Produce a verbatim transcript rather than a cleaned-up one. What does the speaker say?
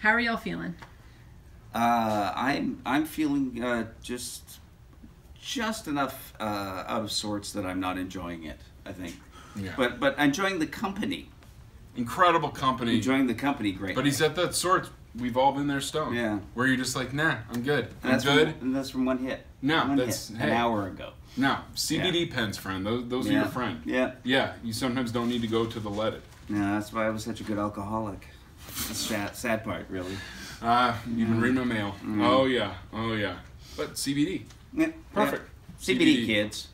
How are y'all feeling? Uh, I'm I'm feeling uh, just just enough uh, out of sorts that I'm not enjoying it, I think. Yeah. But but enjoying the company. Incredible company. Enjoying the company great. But he's at that sort. We've all been there, Stone. Yeah. Where you're just like, nah, I'm good. I'm that's good. From, and that's from one hit. No, one that's hit. Hey, an hour ago. No, C B D yeah. pens, friend. Those, those yeah. are your friend. Yeah. Yeah. You sometimes don't need to go to the leaded. Yeah, that's why I was such a good alcoholic. That's sad, sad part, really. Ah, uh, you've been reading my mail. Mm. Oh yeah, oh yeah. But C B D. Yeah. Perfect. Yeah. C B D, C B D kids.